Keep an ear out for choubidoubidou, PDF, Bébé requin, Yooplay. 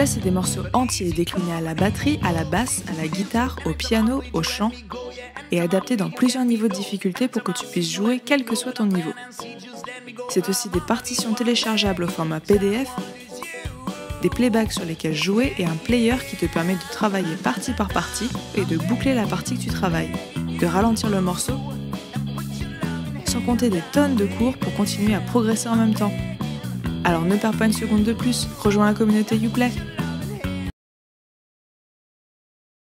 Yooplay, c'est des morceaux entiers déclinés à la batterie, à la basse, à la guitare, au piano, au chant, et adaptés dans plusieurs niveaux de difficulté pour que tu puisses jouer quel que soit ton niveau. C'est aussi des partitions téléchargeables au format PDF, des playbacks sur lesquels jouer et un player qui te permet de travailler partie par partie et de boucler la partie que tu travailles, de ralentir le morceau, sans compter des tonnes de cours pour continuer à progresser en même temps. Alors ne perds pas une seconde de plus, rejoins la communauté Yooplay.